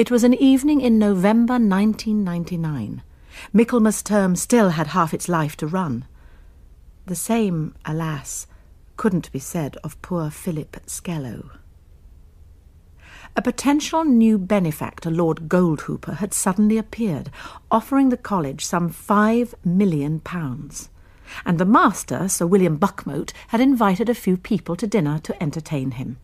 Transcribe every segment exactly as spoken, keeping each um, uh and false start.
It was an evening in November nineteen ninety-nine. Michaelmas term still had half its life to run. The same, alas, couldn't be said of poor Philip Skellow. A potential new benefactor, Lord Goldhooper, had suddenly appeared, offering the college some five million pounds, and the master, Sir William Buckmote, had invited a few people to dinner to entertain him.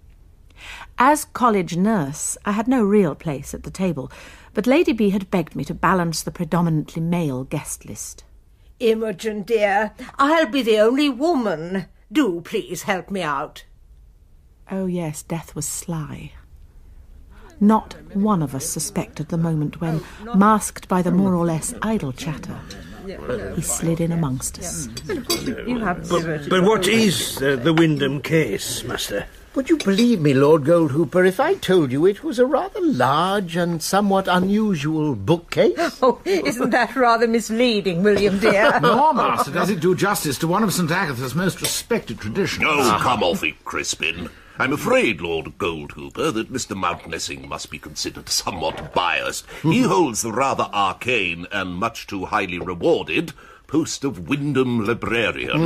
As college nurse, I had no real place at the table, but Lady B had begged me to balance the predominantly male guest list. "Imogen, dear, I'll be the only woman. Do please help me out." Oh, yes, death was sly. Not one of us suspected the moment when, masked by the more or less idle chatter, he slid in amongst us. But, but what is uh, the Wyndham case, Master? Would you believe me, Lord Goldhooper, if I told you it was a rather large and somewhat unusual bookcase? Oh, isn't that rather misleading, William, dear? No, Master, does it do justice to one of St Agatha's most respected traditions? Oh, come off it, Crispin. I'm afraid, Lord Goldhooper, that Mister Mountnessing must be considered somewhat biased. He holds the rather arcane and much too highly rewarded post of Wyndham Librarian.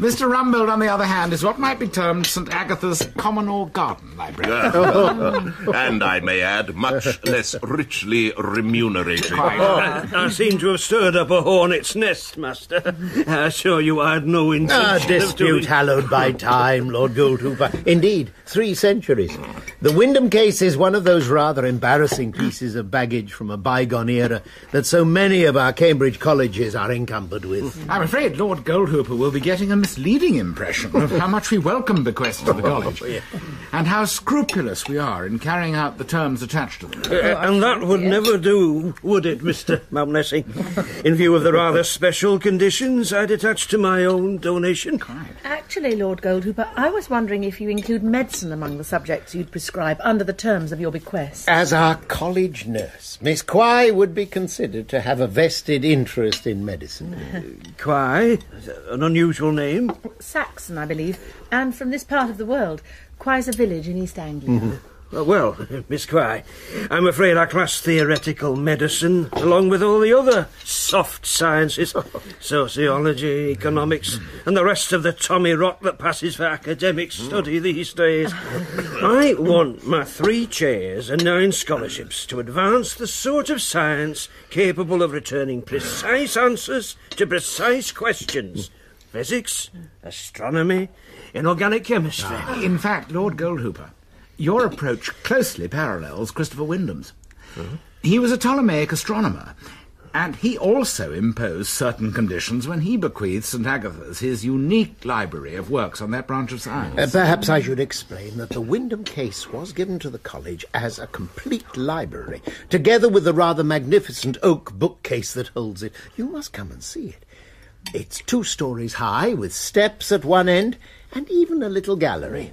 Mister Rumboldt, on the other hand, is what might be termed St Agatha's Common or Garden Librarian. And, I may add, much less richly remunerated. I, I seem to have stirred up a hornet's nest, Master. I assure you I had no intention of doing... A dispute hallowed by time, Lord Goldhooper. Indeed, three centuries. The Wyndham case is one of those rather embarrassing pieces of baggage from a bygone era that so many of our Cambridge colleges are encumbered with. I'm afraid Lord Goldhooper will be getting a misleading impression of how much we welcome bequests to the college and how scrupulous we are in carrying out the terms attached to them. Uh, and that would never do, would it, Mister Mountnessing? In view of the rather special conditions I'd attach to my own donation. Actually, Lord Goldhooper, I was wondering if you include medicine among the subjects you'd prescribe under the terms of your bequest. As our college nurse, Miss Quy would be considered to have a vested interest in medicine. Uh, Quy? An unusual name? Saxon, I believe, and from this part of the world. Qui's a village in East Anglia. Mm-hmm. uh, well, Miss Quy, I'm afraid I class theoretical medicine along with all the other soft sciences, sociology, economics, and the rest of the Tommy Rot that passes for academic study these days. I want my three chairs and nine scholarships to advance the sort of science capable of returning precise answers to precise questions. Physics, astronomy, inorganic chemistry. In fact, Lord Goldhooper, your approach closely parallels Christopher Wyndham's. Mm-hmm. He was a Ptolemaic astronomer, and he also imposed certain conditions when he bequeathed St Agatha's his unique library of works on that branch of science. Uh, perhaps I should explain that the Wyndham case was given to the college as a complete library, together with the rather magnificent oak bookcase that holds it. You must come and see it. It's two stories high, with steps at one end, and even a little gallery.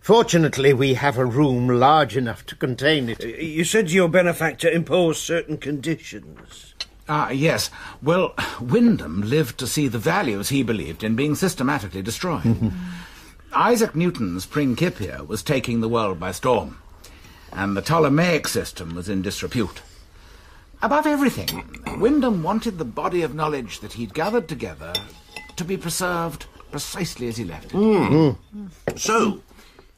Fortunately, we have a room large enough to contain it. You said your benefactor imposed certain conditions. Ah, yes. Well, Wyndham lived to see the values he believed in being systematically destroyed. Isaac Newton's Principia was taking the world by storm, and the Ptolemaic system was in disrepute. Above everything, Wyndham wanted the body of knowledge that he'd gathered together to be preserved precisely as he left it. Mm-hmm. So,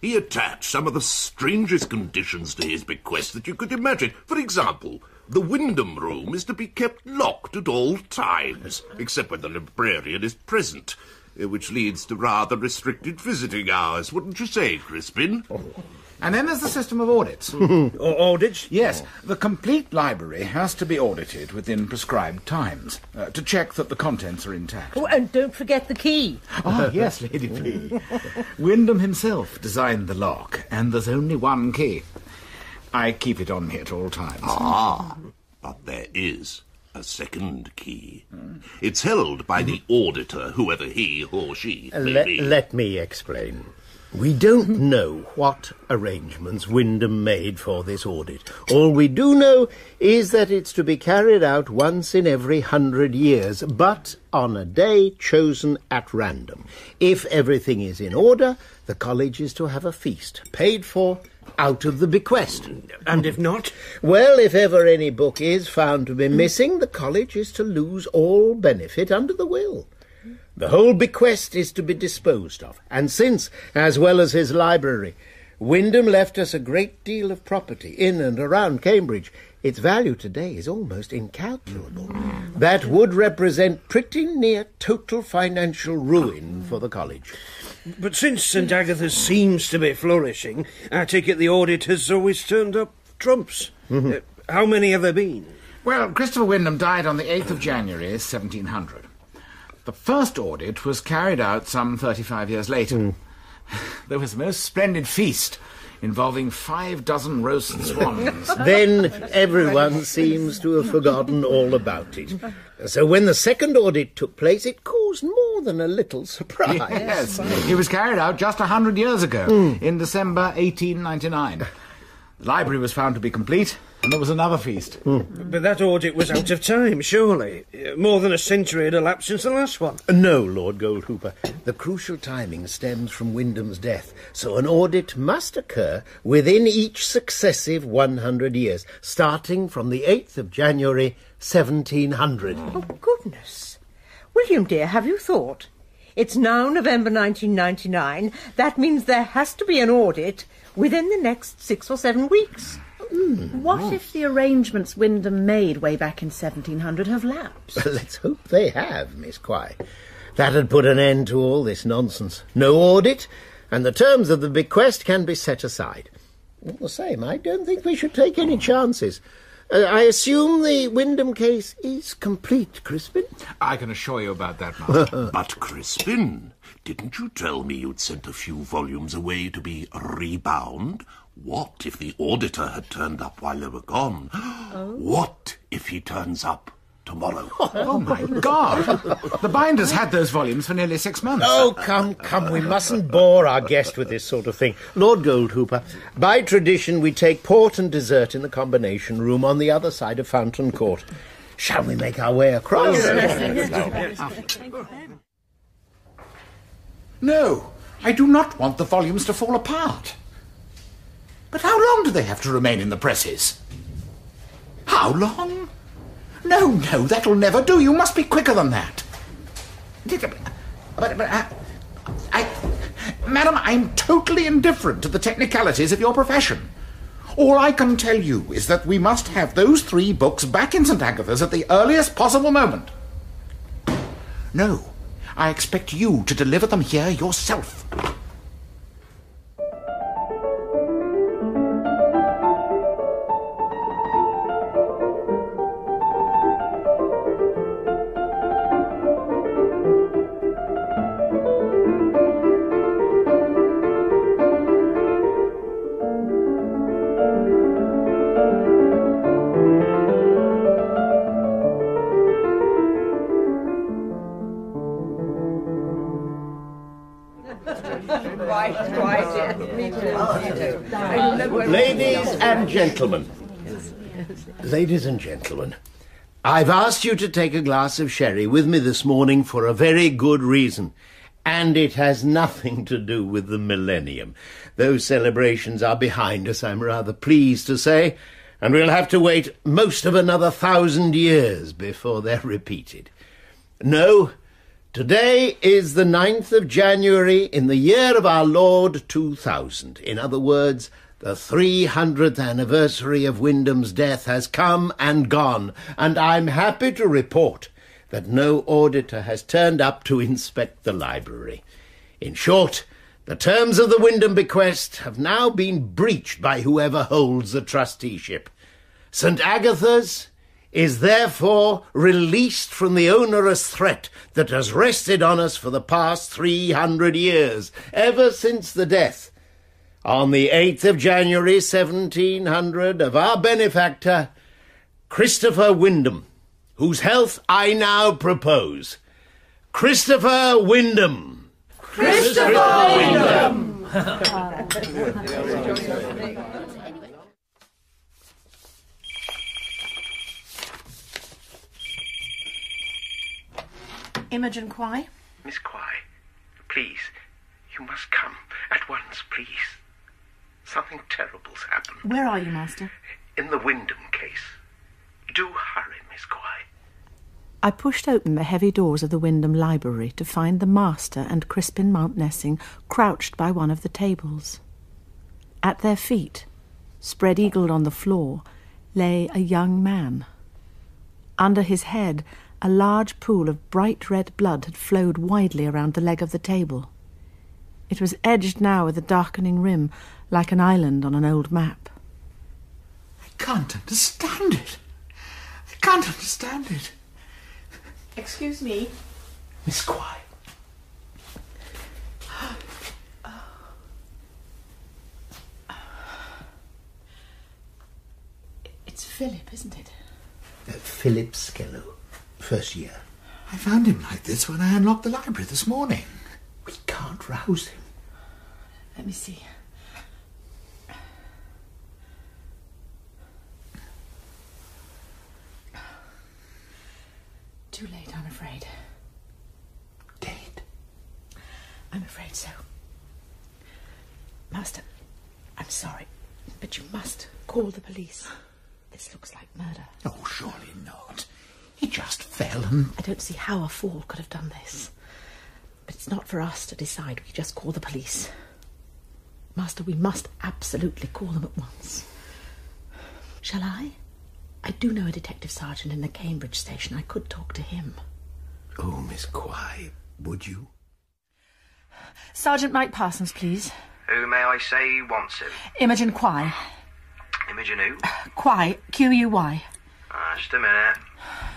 he attached some of the strangest conditions to his bequest that you could imagine. For example, the Wyndham room is to be kept locked at all times, except when the librarian is present, which leads to rather restricted visiting hours, wouldn't you say, Crispin? And then there's the system of audits. Or audits? Yes. The complete library has to be audited within prescribed times uh, to check that the contents are intact. Oh, and don't forget the key. Oh, yes, Lady P. Wyndham himself designed the lock, and there's only one key. I keep it on me at all times. Ah, but there is a second key. It's held by the auditor, whoever he or she may let, be. Let me explain. We don't know what arrangements Wyndham made for this audit. All we do know is that it's to be carried out once in every hundred years, but on a day chosen at random. If everything is in order, the college is to have a feast, paid for out of the bequest. And if not? Well, if ever any book is found to be missing, the college is to lose all benefit under the will. The whole bequest is to be disposed of, and since, as well as his library, Wyndham left us a great deal of property in and around Cambridge, its value today is almost incalculable. That would represent pretty near total financial ruin for the college. But since St Agatha's seems to be flourishing, I take it the audit has always turned up trumps. Mm-hmm. uh, how many have there been? Well, Christopher Wyndham died on the eighth of January, seventeen hundred. The first audit was carried out some thirty-five years later. Mm. There was a most splendid feast involving five dozen roast swans. Then everyone seems to have forgotten all about it. So when the second audit took place, it caused more than a little surprise. Yes, it was carried out just a hundred years ago, mm. in December eighteen ninety-nine. The library was found to be complete, and there was another feast. Mm. But that audit was out of time, surely. More than a century had elapsed since the last one. No, Lord Goldhooper. The crucial timing stems from Wyndham's death, so an audit must occur within each successive one hundred years, starting from the eighth of January, seventeen hundred. Oh, goodness. William, dear, have you thought? It's now November nineteen ninety-nine. That means there has to be an audit within the next six or seven weeks. Mm. What oh. if the arrangements Wyndham made way back in seventeen hundred have lapsed? Well, let's hope they have, Miss Quy. That'd put an end to all this nonsense. No audit, and the terms of the bequest can be set aside. All the same, I don't think we should take any chances. Uh, I assume the Wyndham case is complete, Crispin? I can assure you about that, Master. But, Crispin, didn't you tell me you'd sent a few volumes away to be rebound? What if the auditor had turned up while they were gone? Oh. What if he turns up tomorrow? Oh, oh my God! The binders had those volumes for nearly six months. Oh, come, come, we mustn't bore our guest with this sort of thing. Lord Goldhooper, by tradition we take port and dessert in the combination room on the other side of Fountain Court. Shall we make our way across? No, I do not want the volumes to fall apart. But how long do they have to remain in the presses? How long? No, no, that'll never do. You must be quicker than that. But, but, but I, I... Madam, I'm totally indifferent to the technicalities of your profession. All I can tell you is that we must have those three books back in St Agatha's at the earliest possible moment. No, I expect you to deliver them here yourself. Gentlemen, ladies and gentlemen, I've asked you to take a glass of sherry with me this morning for a very good reason, and it has nothing to do with the millennium. Those celebrations are behind us, I'm rather pleased to say, and we'll have to wait most of another thousand years before they're repeated. No, today is the ninth of January in the year of our Lord two thousand. In other words, the three hundredth anniversary of Wyndham's death has come and gone, and I'm happy to report that no auditor has turned up to inspect the library. In short, the terms of the Wyndham bequest have now been breached by whoever holds the trusteeship. St Agatha's is therefore released from the onerous threat that has rested on us for the past three hundred years, ever since the death on the eighth of January, seventeen hundred, of our benefactor, Christopher Wyndham, whose health I now propose. Christopher Wyndham! Christopher Wyndham! Imogen Quy? Miss Quy, please, you must come at once, please. Something terrible's happened. Where are you, Master? In the Wyndham case. Do hurry, Miss Quy. I pushed open the heavy doors of the Wyndham library to find the Master and Crispin Mountnessing crouched by one of the tables. At their feet, spread-eagled on the floor, lay a young man. Under his head, a large pool of bright red blood had flowed widely around the leg of the table. It was edged now with a darkening rim, like an island on an old map. I can't understand it. I can't understand it. Excuse me. Miss Quy. It's Philip, isn't it? Uh, Philip Skellow, first year. I found him like this when I unlocked the library this morning. We can't rouse him. Let me see. Too late, I'm afraid. Dead? I'm afraid so. Master, I'm sorry, but you must call the police. This looks like murder. Oh, surely not. He just fell and... I don't see how a fall could have done this. But it's not for us to decide. We just call the police. Master, we must absolutely call them at once. Shall I? I do know a detective sergeant in the Cambridge station. I could talk to him. Oh, Miss Quy, would you? Sergeant Mike Parsons, please. Who, may I say, wants him? Imogen Quy. Imogen who? Quy, Q U Y. Ah, just a minute.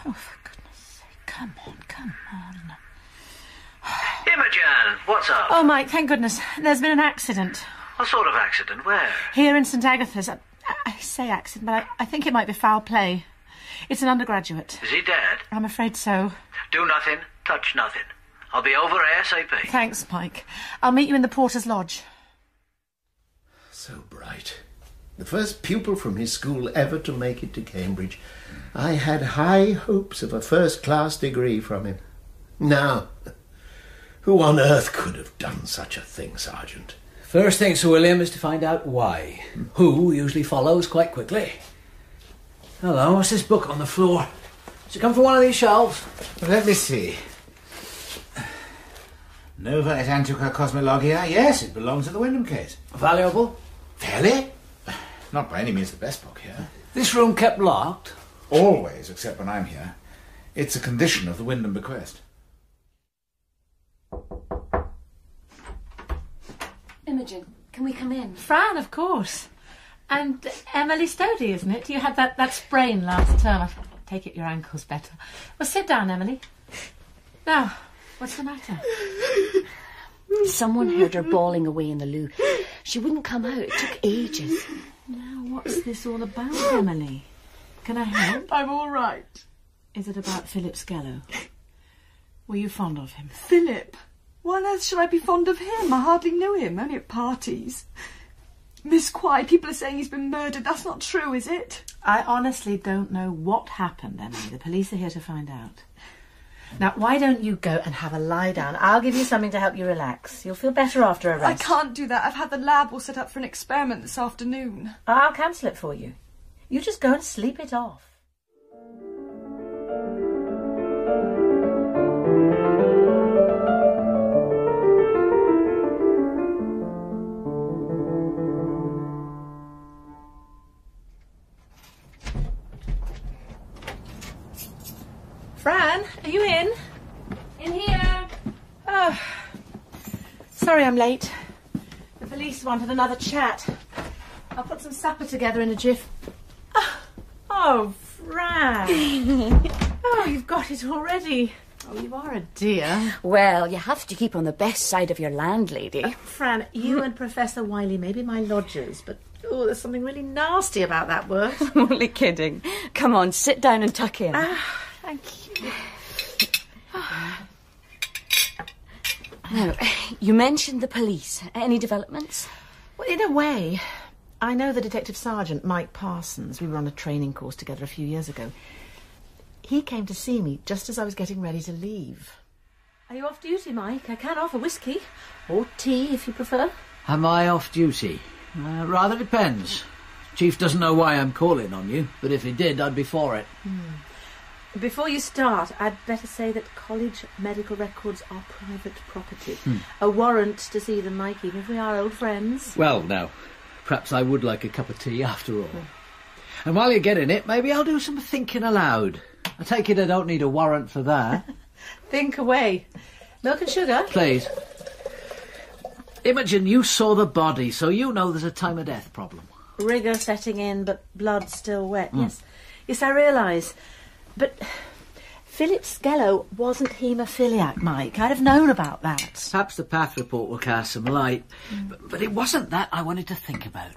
Oh, for goodness sake, come on, come on. Imogen, what's up? Oh, Mike, thank goodness. There's been an accident. What sort of accident? Where? Here in St Agatha's. I say accident, but I, I think it might be foul play. It's an undergraduate. Is he dead? I'm afraid so. Do nothing, touch nothing. I'll be over ASAP. Thanks, Mike. I'll meet you in the porter's lodge. So bright. The first pupil from his school ever to make it to Cambridge. I had high hopes of a first-class degree from him. Now, who on earth could have done such a thing, Sergeant? First thing, Sir William, is to find out why. Who usually follows quite quickly. Hello, what's this book on the floor? Does it come from one of these shelves? Let me see. Nova et Antica Cosmologia. Yes, it belongs to the Wyndham case. Valuable? Fairly? Not by any means the best book here. This room kept locked? Always, except when I'm here. It's a condition of the Wyndham bequest. Imogen, can we come in? Fran, of course. And Emily Stody, isn't it? You had that, that sprain last term. I take it your ankle's better. Well, sit down, Emily. Now, what's the matter? Someone heard her bawling away in the loo. She wouldn't come out. It took ages. Now, what's this all about, Emily? Can I help? I'm all right. Is it about Philip Skellow? Were you fond of him? Philip? Why on earth should I be fond of him? I hardly knew him, only at parties. Miss Quy, people are saying he's been murdered. That's not true, is it? I honestly don't know what happened, Emily. The police are here to find out. Now, why don't you go and have a lie down? I'll give you something to help you relax. You'll feel better after a rest. I can't do that. I've had the lab all set up for an experiment this afternoon. I'll cancel it for you. You just go and sleep it off. Fran, are you in? In here. Oh, sorry I'm late. The police wanted another chat. I'll put some supper together in a jiff. Oh, oh Fran. Oh, you've got it already. Oh, you are a dear. Well, you have to keep on the best side of your landlady. Uh, Fran, you and Professor Wiley may be my lodgers, but... Oh, there's something really nasty about that word. I'm only kidding. Come on, sit down and tuck in. Uh, Thank you. Now, you mentioned the police. Any developments? Well, in a way. I know the detective sergeant, Mike Parsons. We were on a training course together a few years ago. He came to see me just as I was getting ready to leave. Are you off duty, Mike? I can offer whisky. Or tea, if you prefer. Am I off duty? Uh, rather depends. Chief doesn't know why I'm calling on you, but if he did, I'd be for it. Mm. Before you start, I'd better say that college medical records are private property. Hmm. A warrant to see them, Mike, even if we are old friends. Well, now, perhaps I would like a cup of tea after all. Hmm. And while you're getting it, maybe I'll do some thinking aloud. I take it I don't need a warrant for that. Think away. Milk and sugar? Please. Imogen, you saw the body, so you know there's a time of death problem. Rigour setting in, but blood still wet. Mm. Yes, yes, I realise. But Philip Skellow wasn't haemophiliac, Mike. I'd have known about that. Perhaps the P A T H report will cast some light. Mm. But, but it wasn't that I wanted to think about.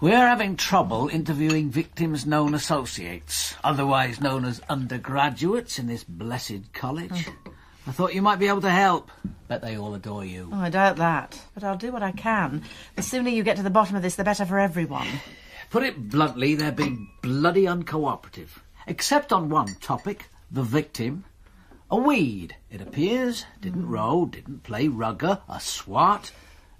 We're having trouble interviewing victims' known associates, otherwise known as undergraduates in this blessed college. Mm. I thought you might be able to help. Bet they all adore you. Oh, I doubt that. But I'll do what I can. The sooner you get to the bottom of this, the better for everyone. Put it bluntly, they're being bloody uncooperative. Except on one topic, the victim. A weed, it appears. Didn't mm. row, didn't play rugger, a swat.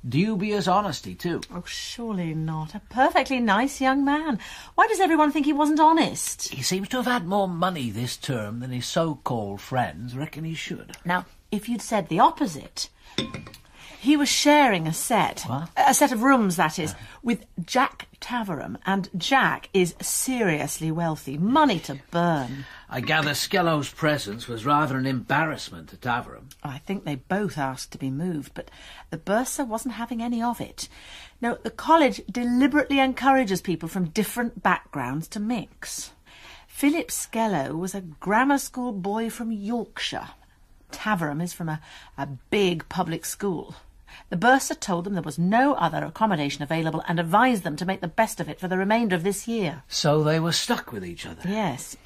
Dubious honesty, too. Oh, surely not. A perfectly nice young man. Why does everyone think he wasn't honest? He seems to have had more money this term than his so-called friends reckon he should. Now, if you'd said the opposite... He was sharing a set, what? a set of rooms, that is, with Jack Taverham, and Jack is seriously wealthy, money to burn. I gather Skellow's presence was rather an embarrassment to Taverham. I think they both asked to be moved, but the bursar wasn't having any of it. No, the college deliberately encourages people from different backgrounds to mix. Philip Skellow was a grammar school boy from Yorkshire. Taverham is from a, a big public school. The bursar told them there was no other accommodation available and advised them to make the best of it for the remainder of this year. So they were stuck with each other? Yes.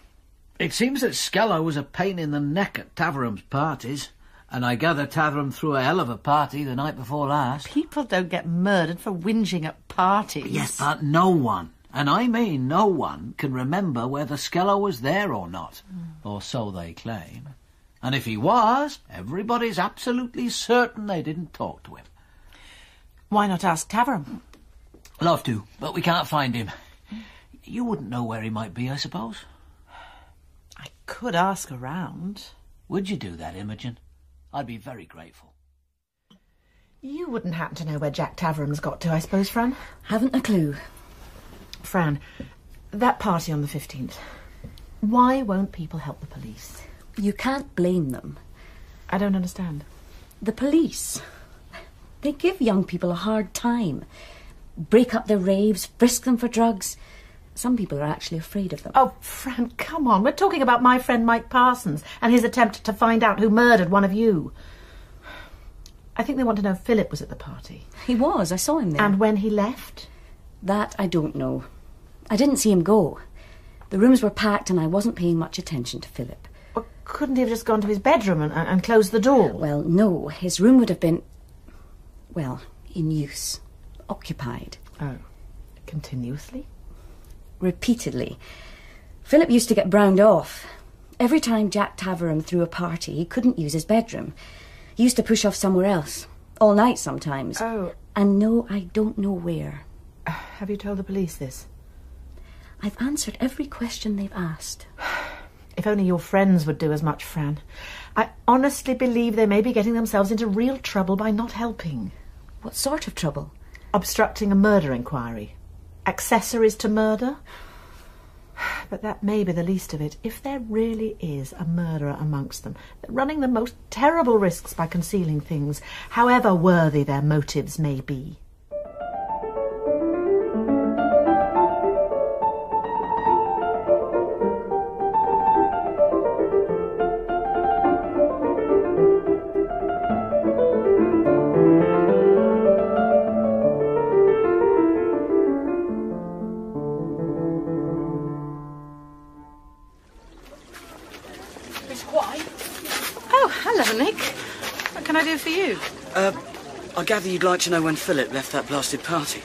It seems that Skellow was a pain in the neck at Taverham's parties, and I gather Taverham threw a hell of a party the night before last. People don't get murdered for whinging at parties. Yes, but no one, and I mean no one, can remember whether Skellow was there or not, mm. or so they claim. And if he was, everybody's absolutely certain they didn't talk to him. Why not ask Taverham? Love to, but we can't find him. You wouldn't know where he might be, I suppose. I could ask around. Would you do that, Imogen? I'd be very grateful. You wouldn't happen to know where Jack Taverham's got to, I suppose, Fran? Haven't a clue. Fran, that party on the fifteenth. Why won't people help the police? You can't blame them. I don't understand. The police. They give young people a hard time. Break up their raves, frisk them for drugs. Some people are actually afraid of them. Oh, Fran, come on. We're talking about my friend Mike Parsons and his attempt to find out who murdered one of you. I think they want to know if Philip was at the party. He was. I saw him there. And when he left? That I don't know. I didn't see him go. The rooms were packed and I wasn't paying much attention to Philip. Couldn't he have just gone to his bedroom and, and closed the door? Well, no. His room would have been, well, in use. Occupied. Oh. Continuously? Repeatedly. Philip used to get browned off. Every time Jack Taverham threw a party, he couldn't use his bedroom. He used to push off somewhere else. All night sometimes. Oh. And no, I don't know where. Uh, have you told the police this? I've answered every question they've asked. If only your friends would do as much, Fran. I honestly believe they may be getting themselves into real trouble by not helping. What sort of trouble? Obstructing a murder inquiry. Accessories to murder? But that may be the least of it. If there really is a murderer amongst them, they're running the most terrible risks by concealing things, however worthy their motives may be. I gather you'd like to know when Philip left that blasted party.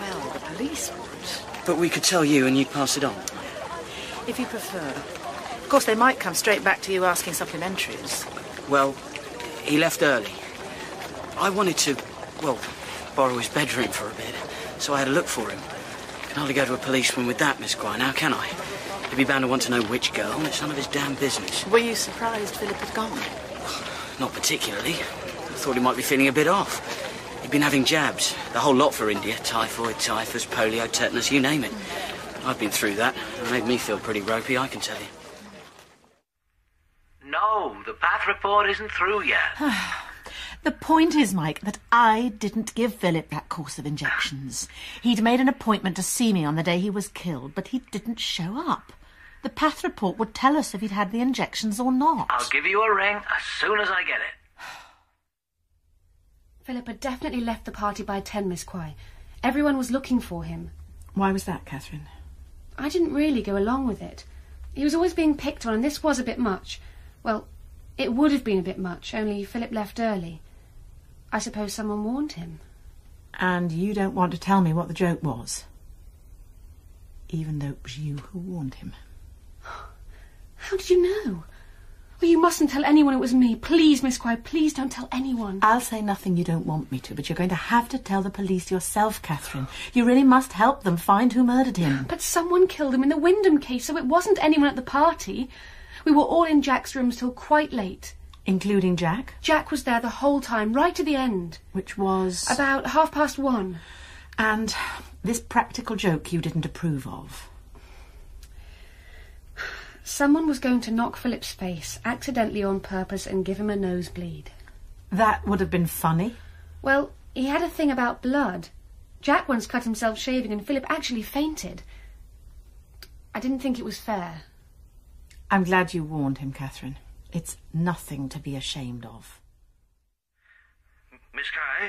Well, the police would. But we could tell you and you'd pass it on. If you prefer. Of course, they might come straight back to you asking supplementaries. Well, he left early. I wanted to, well, borrow his bedroom for a bit, so I had to look for him. I can hardly go to a policeman with that, Miss Guy, now, can I? He'd be bound to want to know which girl, and it's none of his damn business. Were you surprised Philip had gone? Not particularly. I thought he might be feeling a bit off. He'd been having jabs, the whole lot for India, typhoid, typhus, polio, tetanus, you name it. I've been through that. It made me feel pretty ropey, I can tell you. No, the bath report isn't through yet. The point is, Mike, that I didn't give Philip that course of injections. He'd made an appointment to see me on the day he was killed, but he didn't show up. The path report would tell us if he'd had the injections or not. I'll give you a ring as soon as I get it. Philip had definitely left the party by ten, Miss Quy. Everyone was looking for him. Why was that, Catherine? I didn't really go along with it. He was always being picked on, and this was a bit much. Well, it would have been a bit much, only Philip left early. I suppose someone warned him. And you don't want to tell me what the joke was? Even though it was you who warned him. How did you know? Well, you mustn't tell anyone it was me. Please, Miss Quy, please don't tell anyone. I'll say nothing you don't want me to, but you're going to have to tell the police yourself, Catherine. You really must help them find who murdered him. But someone killed him in the Wyndham case, so it wasn't anyone at the party. We were all in Jack's rooms till quite late. Including Jack? Jack was there the whole time, right to the end. Which was? About half past one. And this practical joke you didn't approve of? Someone was going to knock Philip's face, accidentally on purpose, and give him a nosebleed. That would have been funny. Well, he had a thing about blood. Jack once cut himself shaving and Philip actually fainted. I didn't think it was fair. I'm glad you warned him, Catherine. It's nothing to be ashamed of. Miss Guy,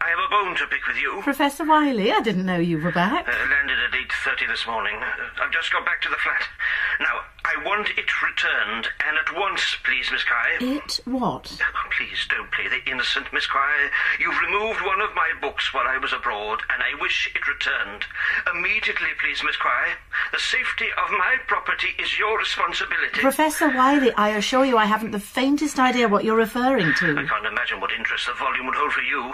I have a bone to pick with you. Professor Wiley, I didn't know you were back. Uh, landed at eight thirty this morning. I've just got back to the flat. Now, I want it returned, and at once, please, Miss Guy. It what? Please don't play the innocent, Miss Guy. You've removed one of my books while I was abroad, and I wish it returned. Immediately, please, Miss Guy. The safety of my property is your responsibility. Professor Wiley, I assure you I haven't the faintest idea what you're referring to. I can't imagine what interest the volume would hold for you.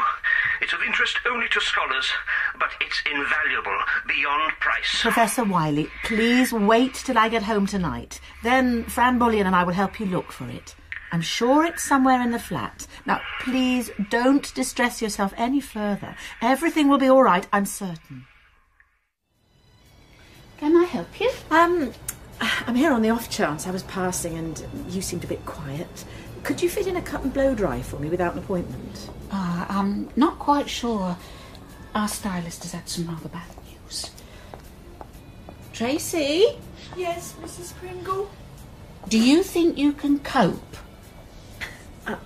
It's of interest only to scholars, but it's invaluable, beyond price. Professor Wiley, please wait till I get home tonight. Then Fran Bullion and I will help you look for it. I'm sure it's somewhere in the flat. Now, please don't distress yourself any further. Everything will be all right, I'm certain. Can I help you? Um, I'm here on the off chance. I was passing and you seemed a bit quiet. Could you fit in a cut and blow dry for me without an appointment? Ah, uh, I'm not quite sure. Our stylist has had some rather bad news. Tracy? Yes, Missus Pringle? Do you think you can cope? Uh,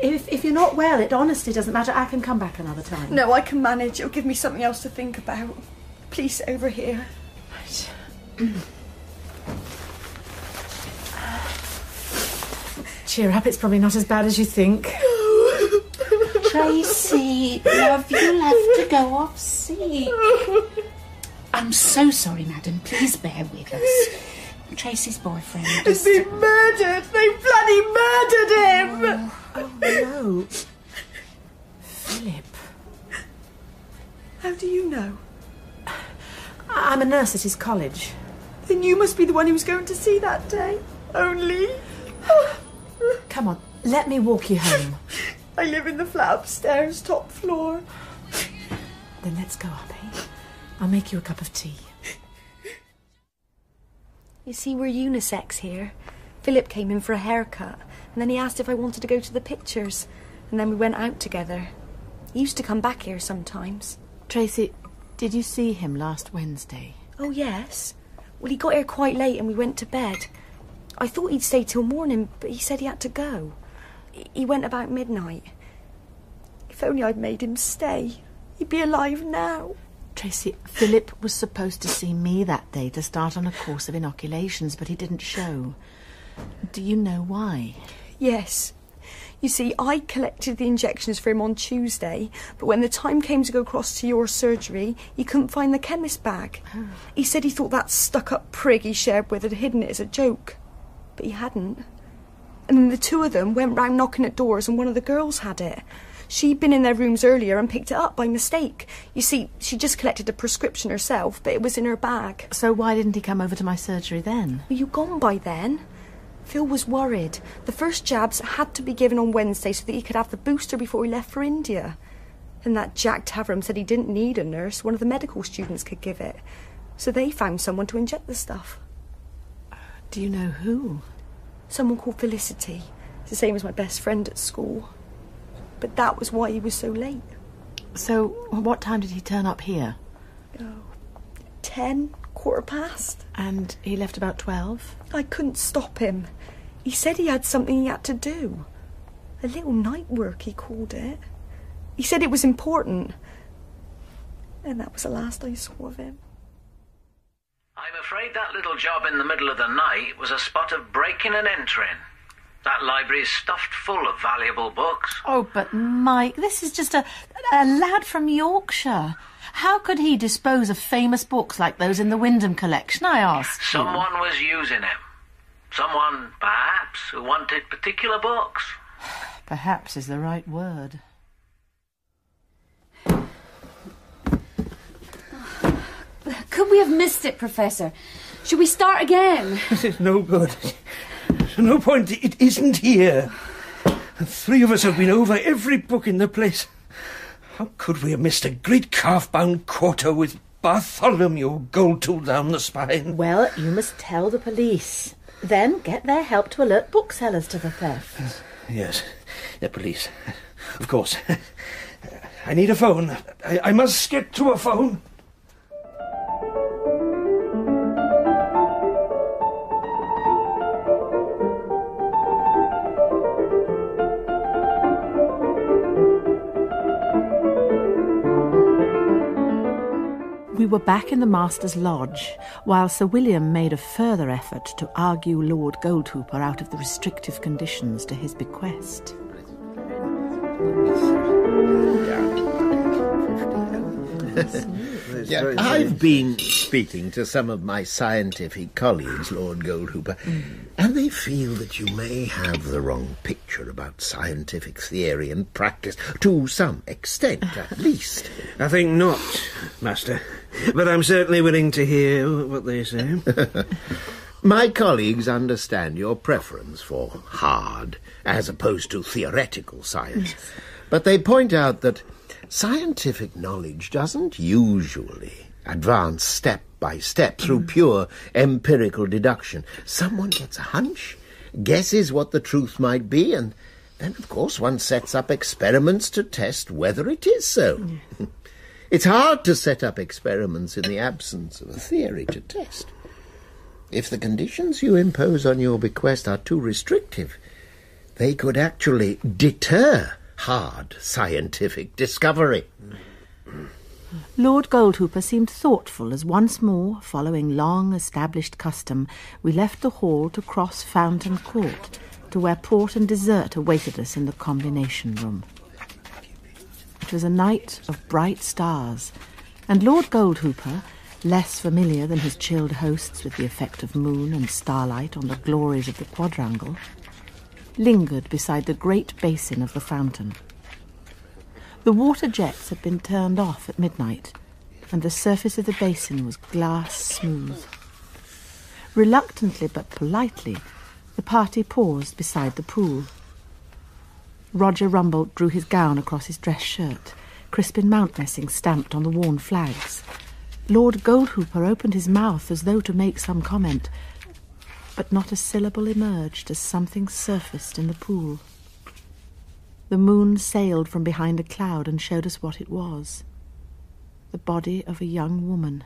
if, if you're not well, it honestly doesn't matter. I can come back another time. No, I can manage. It'll give me something else to think about. Please, over here. Right. Cheer up, it's probably not as bad as you think. Tracy, love, you'll have to go off sick. I'm so sorry, madam. Please bear with us. Tracy's boyfriend has been murdered. They bloody murdered him. Oh, oh no. Philip. How do you know? I'm a nurse at his college. Then you must be the one who was going to see that day. Only... Come on, let me walk you home. I live in the flat upstairs, top floor. Then let's go up, eh? I'll make you a cup of tea. You see, we're unisex here. Philip came in for a haircut, and then he asked if I wanted to go to the pictures, and then we went out together. He used to come back here sometimes. Tracy, did you see him last Wednesday? Oh, yes. Well, he got here quite late and we went to bed. I thought he'd stay till morning, but he said he had to go. He went about midnight. If only I'd made him stay, he'd be alive now. Tracy, Philip was supposed to see me that day to start on a course of inoculations, but he didn't show. Do you know why? Yes. You see, I collected the injections for him on Tuesday, but when the time came to go across to your surgery, he couldn't find the chemist bag. Oh. He said he thought that stuck-up prig he shared with had hidden it as a joke. But he hadn't. And then the two of them went round knocking at doors and one of the girls had it. She'd been in their rooms earlier and picked it up by mistake. You see, she just collected a prescription herself, but it was in her bag. So why didn't he come over to my surgery then? Were you gone by then? Phil was worried. The first jabs had to be given on Wednesday so that he could have the booster before he left for India. And that Jack Taverham said he didn't need a nurse, one of the medical students could give it. So they found someone to inject the stuff. Do you know who? Someone called Felicity. It's the same as my best friend at school. But that was why he was so late. So what time did he turn up here? Oh, ten, quarter past. And he left about twelve? I couldn't stop him. He said he had something he had to do. A little night work, he called it. He said it was important. And that was the last I saw of him. I'm afraid that little job in the middle of the night was a spot of breaking and entering. That library is stuffed full of valuable books. Oh, but Mike, this is just a, a lad from Yorkshire. How could he dispose of famous books like those in the Wyndham collection, I asked? Someone was using him. Someone, perhaps, who wanted particular books. Perhaps is the right word. Could we have missed it, Professor? Should we start again? This is no good. There's no point. It isn't here. The three of us have been over every book in the place. How could we have missed a great calf-bound quarto with Bartholomew gold-tooled down the spine? Well, you must tell the police. Then get their help to alert booksellers to the theft. Yes, the police. Of course. I need a phone. I, I must get to a phone. We were back in the Master's Lodge, while Sir William made a further effort to argue Lord Goldhooper out of the restrictive conditions to his bequest. Yeah, I've been speaking to some of my scientific colleagues, Lord Goldhooper, mm. and they feel that you may have the wrong picture about scientific theory and practice, to some extent, at least. I think not, Master. But I'm certainly willing to hear what they say. My colleagues understand your preference for hard, as opposed to theoretical science. Yes. But they point out that scientific knowledge doesn't usually advance step by step through mm. pure empirical deduction. Someone gets a hunch, guesses what the truth might be, and then, of course, one sets up experiments to test whether it is so. Mm. It's hard to set up experiments in the absence of a theory to test. If the conditions you impose on your bequest are too restrictive, they could actually deter hard scientific discovery. Lord Goldhooper seemed thoughtful as once more, following long-established custom, we left the hall to cross Fountain Court to where port and dessert awaited us in the combination room. It was a night of bright stars, and Lord Goldhooper, less familiar than his chilled hosts with the effect of moon and starlight on the glories of the quadrangle, lingered beside the great basin of the fountain. The water jets had been turned off at midnight, and the surface of the basin was glass smooth. Reluctantly but politely, the party paused beside the pool. Roger Rumboldt drew his gown across his dress shirt. Crispin Mountnessing stamped on the worn flags. Lord Goldhooper opened his mouth as though to make some comment, but not a syllable emerged as something surfaced in the pool. The moon sailed from behind a cloud and showed us what it was. The body of a young woman,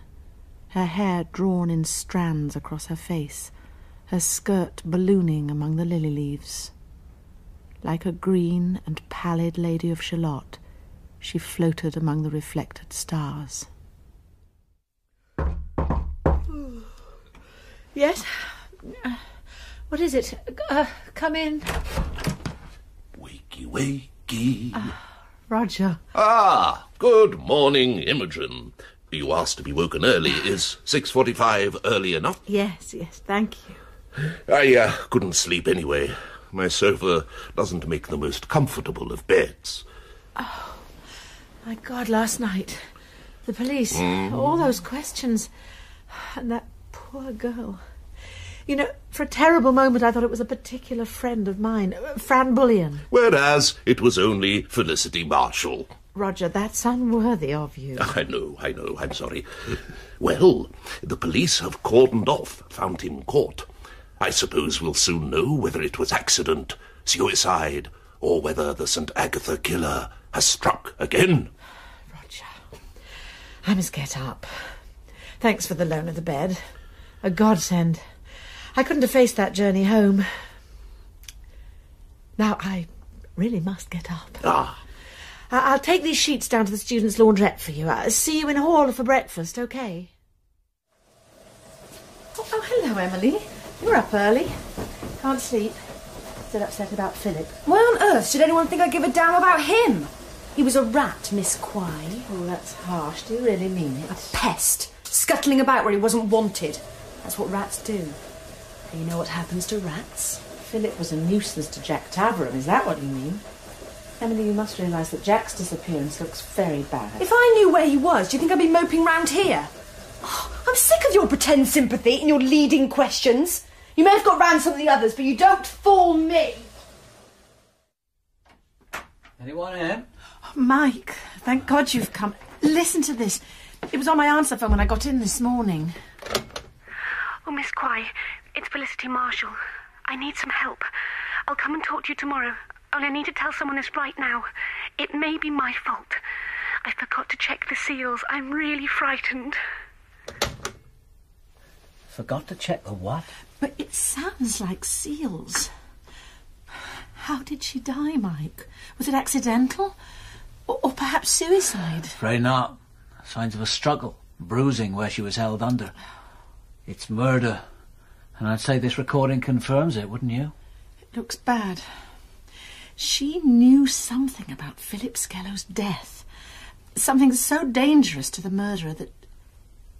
her hair drawn in strands across her face, her skirt ballooning among the lily leaves. Like a green and pallid lady of Shalott, she floated among the reflected stars. Yes? Uh, what is it? Uh, come in. Wakey, wakey. Uh, Roger. Ah, good morning, Imogen. You asked to be woken early. Is six forty-five early enough? Yes, yes, thank you. I uh, couldn't sleep anyway. My sofa doesn't make the most comfortable of beds. Oh, my God, last night. The police, mm. all those questions. And that poor girl. You know, for a terrible moment I thought it was a particular friend of mine, Fran Bullion. Whereas it was only Felicity Marshall. Roger, that's unworthy of you. I know, I know, I'm sorry. Well, the police have cordoned off Fountain Court. I suppose we'll soon know whether it was accident, suicide, or whether the St Agatha killer has struck again. Roger, I must get up. Thanks for the loan of the bed. A godsend. I couldn't have faced that journey home. Now, I really must get up. Ah. I I'll take these sheets down to the students' laundrette for you. I'll see you in hall for breakfast, OK? Oh, oh, hello, Emily. You're up early. Can't sleep. Still upset about Philip. Why on earth should anyone think I give a damn about him? He was a rat, Miss Quy. Oh, that's harsh. Do you really mean it? A pest. Scuttling about where he wasn't wanted. That's what rats do. You know what happens to rats? Philip was a nuisance to Jack Taverham, is that what you mean? Emily, you must realise that Jack's disappearance looks very bad. If I knew where he was, do you think I'd be moping round here? Oh, I'm sick of your pretend sympathy and your leading questions. You may have got round some of the others, but you don't fool me. Anyone in? Oh, Mike, thank God you've come. Listen to this. It was on my answer phone when I got in this morning. Oh, Miss Quy... It's Felicity Marshall. I need some help. I'll come and talk to you tomorrow. Only I need to tell someone this right now. It may be my fault. I forgot to check the seals. I'm really frightened. Forgot to check the what? But it sounds like seals. How did she die, Mike? Was it accidental? Or, or perhaps suicide? Afraid not. Signs of a struggle. Bruising where she was held under. It's murder. And I'd say this recording confirms it, wouldn't you? It looks bad. She knew something about Philip Skellow's death. Something so dangerous to the murderer that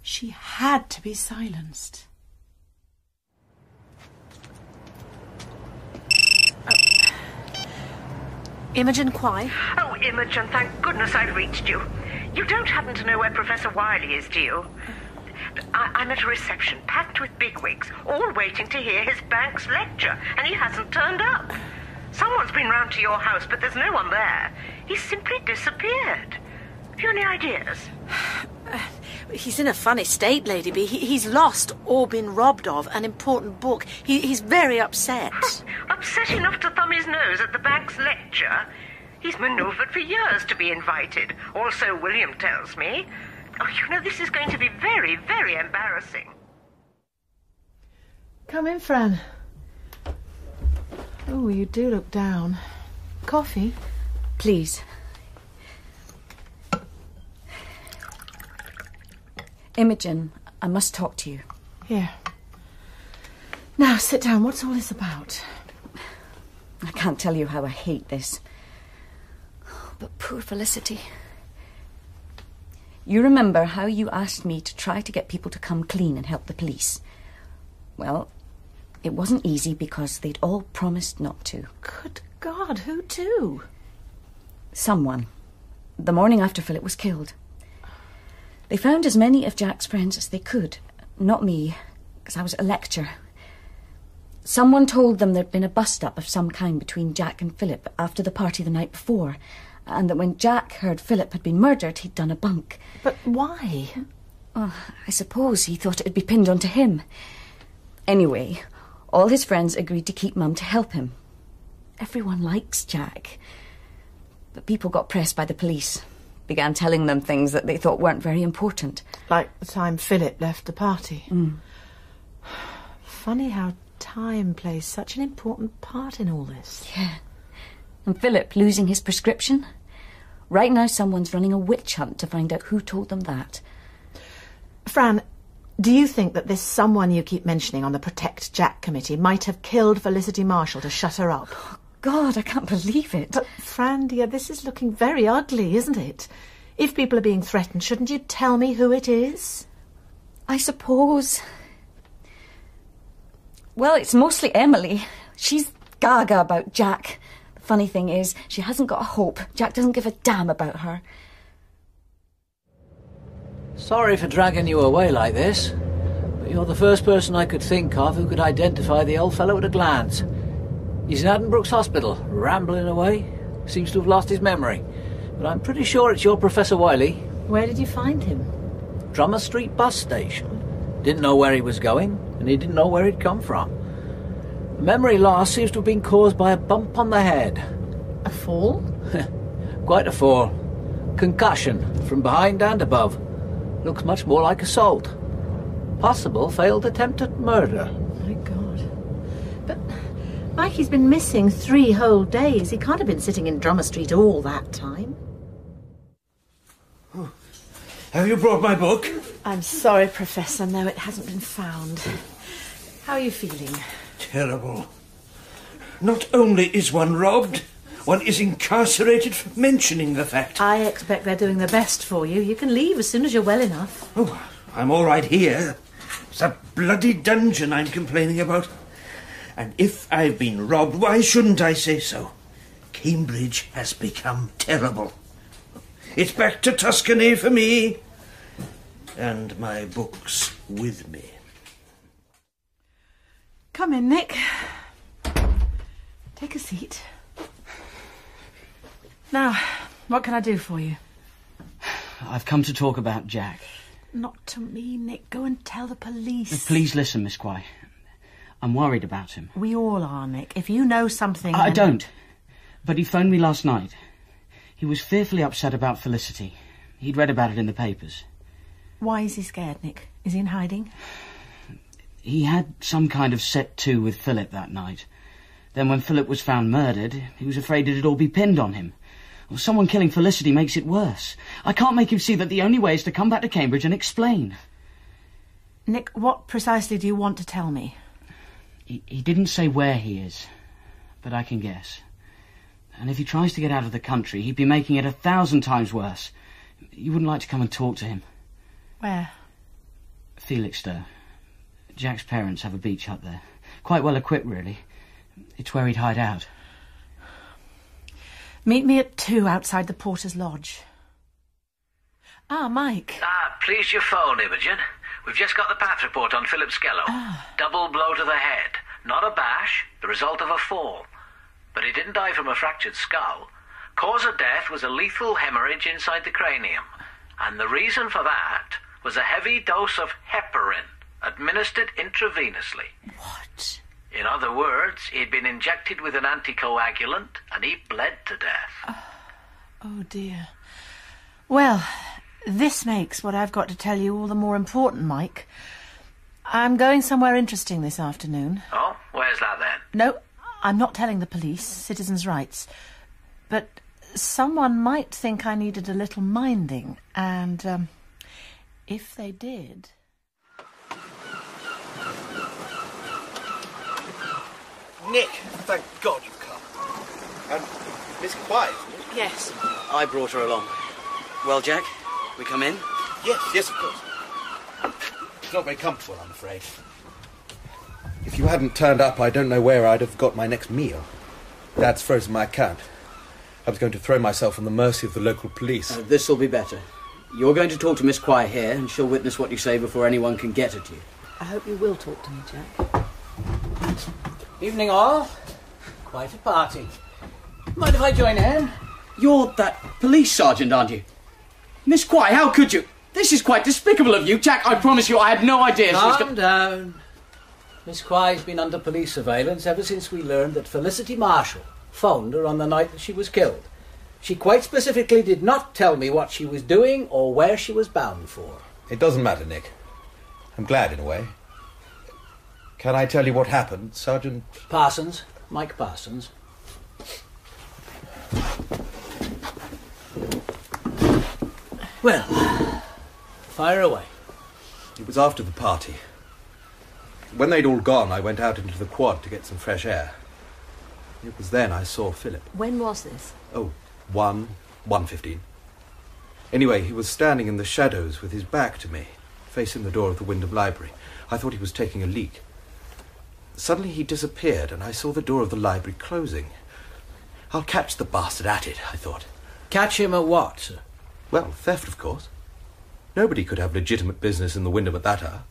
she had to be silenced. Oh. Imogen Quy? Oh, Imogen, thank goodness I reached you. You don't happen to know where Professor Wiley is, do you? I, I'm at a reception, packed with bigwigs, all waiting to hear his bank's lecture, and he hasn't turned up. Someone's been round to your house, but there's no one there. He's simply disappeared. Have you any ideas? Uh, he's in a funny state, Lady B. He, he's lost or been robbed of an important book. He, he's very upset. Upset enough to thumb his nose at the bank's lecture? He's manoeuvred for years to be invited, or so William tells me. Oh, you know, this is going to be very, very embarrassing. Come in, Fran. Oh, you do look down. Coffee? Please. Imogen, I must talk to you. Here. Now, sit down. What's all this about? I can't tell you how I hate this. Oh, but poor Felicity... You remember how you asked me to try to get people to come clean and help the police? Well, it wasn't easy because they'd all promised not to. Good God, who to? Someone. The morning after Philip was killed. They found as many of Jack's friends as they could. Not me, because I was at a lecture. Someone told them there'd been a bust-up of some kind between Jack and Philip after the party the night before... and that when Jack heard Philip had been murdered, he'd done a bunk. But why? Oh, I suppose he thought it would be pinned onto him. Anyway, all his friends agreed to keep Mum to help him. Everyone likes Jack. But people got pressed by the police, began telling them things that they thought weren't very important. Like the time Philip left the party. Mm. Funny how time plays such an important part in all this. Yeah. And Philip losing his prescription. Right now someone's running a witch hunt to find out who told them that. Fran, do you think that this someone you keep mentioning on the Protect Jack Committee might have killed Felicity Marshall to shut her up? Oh, God, I can't believe it. But, Fran, dear, this is looking very ugly, isn't it? If people are being threatened, shouldn't you tell me who it is? I suppose... Well, it's mostly Emily. She's gaga about Jack. Funny thing is, she hasn't got a hope. Jack doesn't give a damn about her. Sorry for dragging you away like this, but you're the first person I could think of who could identify the old fellow at a glance. He's in Addenbrooke's hospital, rambling away. Seems to have lost his memory. But I'm pretty sure it's your Professor Wiley. Where did you find him? Drummer Street bus station. Didn't know where he was going, and he didn't know where he'd come from. The memory loss seems to have been caused by a bump on the head. A fall? Quite a fall. Concussion, from behind and above. Looks much more like assault. Possible failed attempt at murder. My God. But Mikey's been missing three whole days. He can't have been sitting in Drummer Street all that time. Oh. Have you brought my book? I'm sorry, Professor. No, it hasn't been found. How are you feeling? Terrible. Not only is one robbed, one is incarcerated for mentioning the fact. I expect they're doing their best for you. You can leave as soon as you're well enough. Oh, I'm all right here. It's a bloody dungeon I'm complaining about. And if I've been robbed, why shouldn't I say so? Cambridge has become terrible. It's back to Tuscany for me. And my books with me. Come in, Nick. Take a seat. Now, what can I do for you? I've come to talk about Jack. Not to me, Nick. Go and tell the police. Please listen, Miss Quy. I'm worried about him. We all are, Nick. If you know something... I, I don't. But he phoned me last night. He was fearfully upset about Felicity. He'd read about it in the papers. Why is he scared, Nick? Is he in hiding? He had some kind of set-to with Philip that night. Then when Philip was found murdered, he was afraid it'd all be pinned on him. Well, someone killing Felicity makes it worse. I can't make him see that the only way is to come back to Cambridge and explain. Nick, what precisely do you want to tell me? He, he didn't say where he is, but I can guess. And if he tries to get out of the country, he'd be making it a thousand times worse. You wouldn't like to come and talk to him. Where? Felixstowe. Jack's parents have a beach hut there. Quite well equipped, really. It's where he'd hide out. Meet me at two outside the porter's lodge. Ah, Mike. Ah, please your phone, Imogen. We've just got the P A T report on Philip Skellow. Ah. Double blow to the head. Not a bash, the result of a fall. But he didn't die from a fractured skull. Cause of death was a lethal hemorrhage inside the cranium. And the reason for that was a heavy dose of heparin, administered intravenously. What? In other words, he'd been injected with an anticoagulant and he bled to death. Oh, oh dear. Well, this makes what I've got to tell you all the more important, Mike. I'm going somewhere interesting this afternoon. Oh, where's that then? No, I'm not telling the police, citizens' rights. But someone might think I needed a little minding, and um, if they did... Nick, thank God you've come. And Miss Quy? Yes. I brought her along. Well, Jack, we come in? Yes, yes, of course. It's not very comfortable, I'm afraid. If you hadn't turned up, I don't know where I'd have got my next meal. Dad's frozen my account. I was going to throw myself on the mercy of the local police. Uh, this'll be better. You're going to talk to Miss Quy here, and she'll witness what you say before anyone can get at you. I hope you will talk to me, Jack. Evening all. Quite a party. Mind if I join in? You're that police sergeant, aren't you? Miss Quy, how could you? This is quite despicable of you. Jack, I promise you I had no idea... Calm down. Miss Qui's been under police surveillance ever since we learned that Felicity Marshall phoned her on the night that she was killed. She quite specifically did not tell me what she was doing or where she was bound for. It doesn't matter, Nick. I'm glad in a way. Can I tell you what happened, Sergeant? Parsons. Mike Parsons. Well, fire away. It was after the party. When they'd all gone, I went out into the quad to get some fresh air. It was then I saw Philip. When was this? Oh, one, one fifteen. Anyway, he was standing in the shadows with his back to me, facing the door of the Wyndham Library. I thought he was taking a leak. Suddenly he disappeared and I saw the door of the library closing. I'll catch the bastard at it, I thought. Catch him at what, sir? Well, theft, of course. Nobody could have legitimate business in the Wyndham at that hour.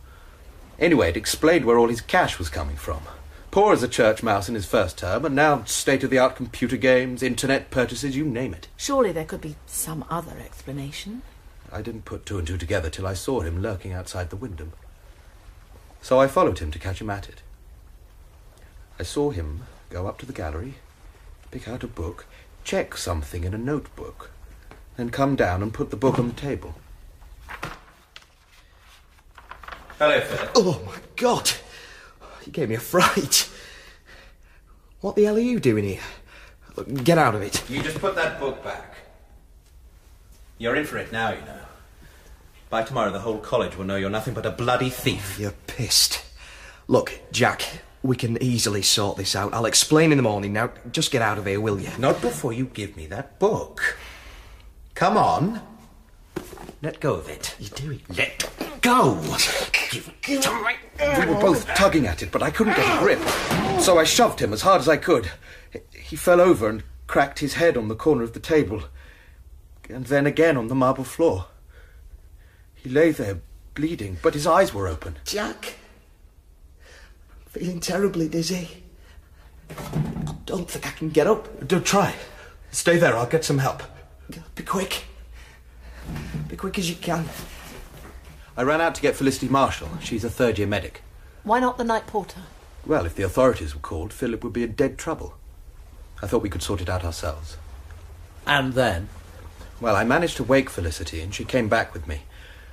Anyway, it explained where all his cash was coming from. Poor as a church mouse in his first term, and now state-of-the-art computer games, internet purchases, you name it. Surely there could be some other explanation. I didn't put two and two together till I saw him lurking outside the Wyndham. So I followed him to catch him at it. I saw him go up to the gallery, pick out a book, check something in a notebook, then come down and put the book on the table. Hello, Philip. Oh, my God! You gave me a fright. What the hell are you doing here? Look, get out of it. You just put that book back. You're in for it now, you know. By tomorrow, the whole college will know you're nothing but a bloody thief. You're pissed. Look, Jack, we can easily sort this out. I'll explain in the morning. Now, just get out of here, will you? Not before you give me that book. Come on. Let go of it. You do it. Let go! Give time. We were both tugging at it, but I couldn't get a grip. So I shoved him as hard as I could. He fell over and cracked his head on the corner of the table, and then again on the marble floor. He lay there, bleeding, but his eyes were open. Jack, I'm feeling terribly dizzy. I don't think I can get up. Don't try. Stay there, I'll get some help. Be quick. Be quick as you can. I ran out to get Felicity Marshall. She's a third-year medic. Why not the night porter? Well, if the authorities were called, Philip would be in dead trouble. I thought we could sort it out ourselves. And then? Well, I managed to wake Felicity, and she came back with me.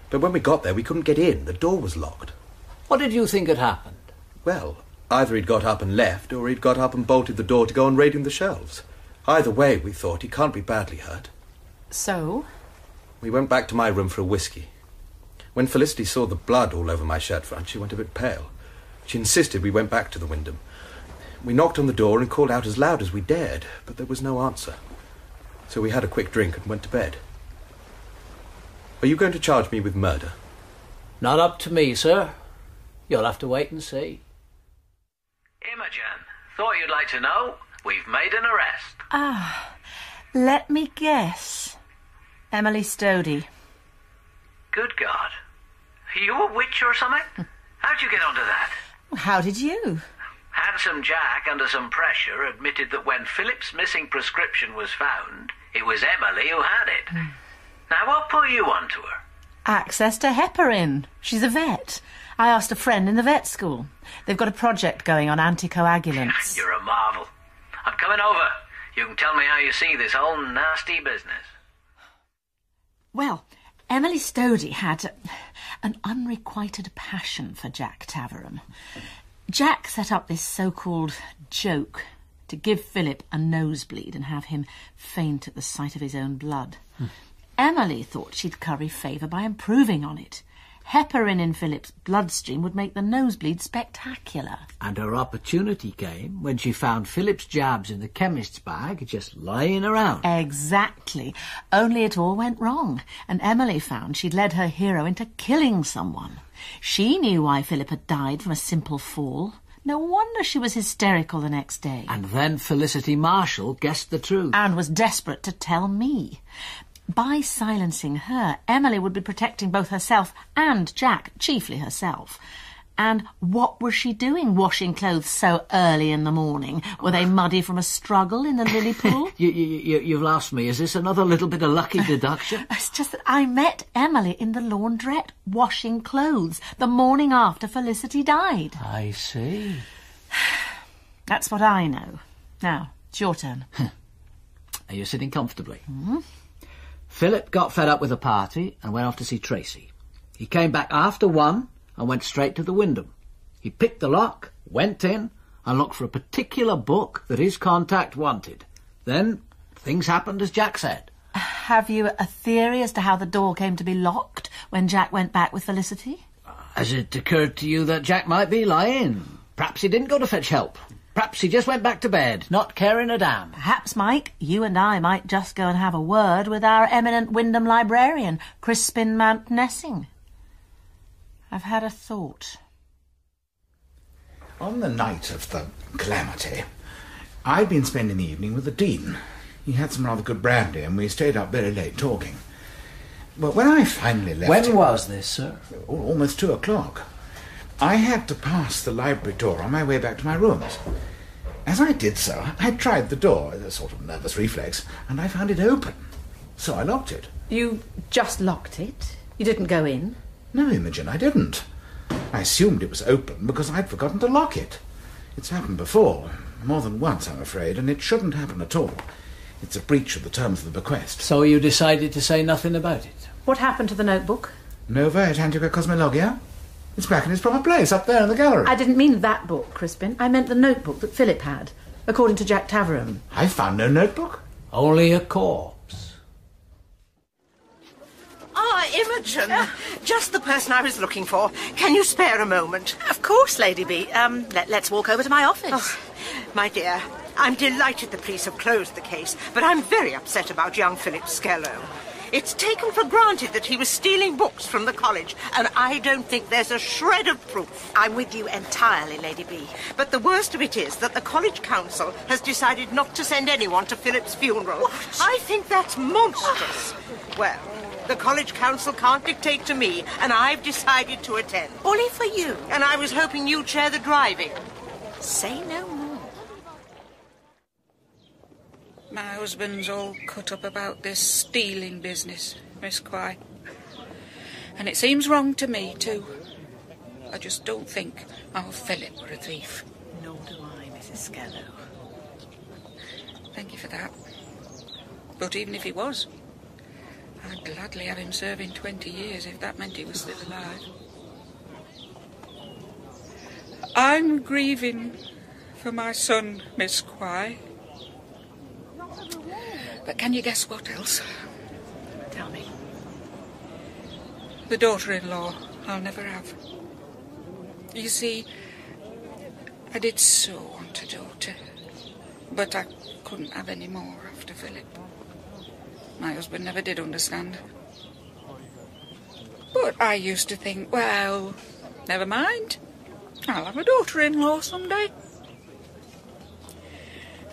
But when we got there, we couldn't get in. The door was locked. What did you think had happened? Well, either he'd got up and left, or he'd got up and bolted the door to go on raiding the shelves. Either way, we thought, he can't be badly hurt. So? We went back to my room for a whisky. When Felicity saw the blood all over my shirt front, she went a bit pale. She insisted we went back to the Wyndham. We knocked on the door and called out as loud as we dared, but there was no answer. So we had a quick drink and went to bed. Are you going to charge me with murder? Not up to me, sir. You'll have to wait and see. Imogen, thought you'd like to know. We've made an arrest. Ah, let me guess. Emily Stody. Good God. Are you a witch or something? How'd you get onto that? How did you? Handsome Jack, under some pressure, admitted that when Philip's missing prescription was found, it was Emily who had it. Mm. Now, what put you on to her? Access to heparin. She's a vet. I asked a friend in the vet school. They've got a project going on anticoagulants. You're a marvel. I'm coming over. You can tell me how you see this whole nasty business. Well, Emily Stody had an unrequited passion for Jack Taverham. Jack set up this so-called joke to give Philip a nosebleed and have him faint at the sight of his own blood. Hmm. Emily thought she'd curry favour by improving on it. Heparin in Philip's bloodstream would make the nosebleed spectacular. And her opportunity came when she found Philip's jabs in the chemist's bag just lying around. Exactly. Only it all went wrong, and Emily found she'd led her hero into killing someone. She knew why Philip had died from a simple fall. No wonder she was hysterical the next day. And then Felicity Marshall guessed the truth. And was desperate to tell me. By silencing her, Emily would be protecting both herself and Jack, chiefly herself. And what was she doing, washing clothes so early in the morning? Were they muddy from a struggle in the lily pool? you, you, you've lost me. Is this another little bit of lucky deduction? It's just that I met Emily in the laundrette, washing clothes, the morning after Felicity died. I see. That's what I know. Now, it's your turn. Are you sitting comfortably? Mm-hmm. Philip got fed up with the party and went off to see Tracy. He came back after one and went straight to the Wyndham. He picked the lock, went in, and looked for a particular book that his contact wanted. Then things happened as Jack said. Have you a theory as to how the door came to be locked when Jack went back with Felicity? Has it occurred to you that Jack might be lying? Perhaps he didn't go to fetch help. Perhaps he just went back to bed, not caring a damn. Perhaps, Mike, you and I might just go and have a word with our eminent Wyndham librarian, Crispin Mountnessing. I've had a thought. On the night of the calamity, I'd been spending the evening with the Dean. He had some rather good brandy, and we stayed up very late talking. But when I finally left... When him, was this, sir? Almost two o'clock. I had to pass the library door on my way back to my rooms. As I did so, I tried the door, as a sort of nervous reflex, and I found it open. So I locked it. You just locked it? You didn't go in? No, Imogen, I didn't. I assumed it was open because I'd forgotten to lock it. It's happened before, more than once, I'm afraid, and it shouldn't happen at all. It's a breach of the terms of the bequest. So you decided to say nothing about it? What happened to the notebook? Nova et Antica Cosmologia? It's back in its proper place, up there in the gallery. I didn't mean that book, Crispin. I meant the notebook that Philip had, according to Jack Taverham. I found no notebook. Only a corpse. Ah, Imogen. Uh, Just the person I was looking for. Can you spare a moment? Of course, Lady B. Um, let, let's walk over to my office. Oh, my dear, I'm delighted the police have closed the case, but I'm very upset about young Philip Skellow. It's taken for granted that he was stealing books from the college, and I don't think there's a shred of proof. I'm with you entirely, Lady B. But the worst of it is that the college council has decided not to send anyone to Philip's funeral. What? I think that's monstrous. Well, the college council can't dictate to me, and I've decided to attend. Only for you. And I was hoping you'd share the driving. Say no more. My husband's all cut up about this stealing business, Miss Quy. And it seems wrong to me, too. I just don't think our Philip were a thief. Nor do I, Missus Skellow. Thank you for that. But even if he was, I'd gladly have him serving twenty years if that meant he was still alive. I'm grieving for my son, Miss Quy. But can you guess what else? Tell me. The daughter-in-law I'll never have. You see, I did so want a daughter, but I couldn't have any more after Philip. My husband never did understand. But I used to think, well, never mind. I'll have a daughter-in-law someday.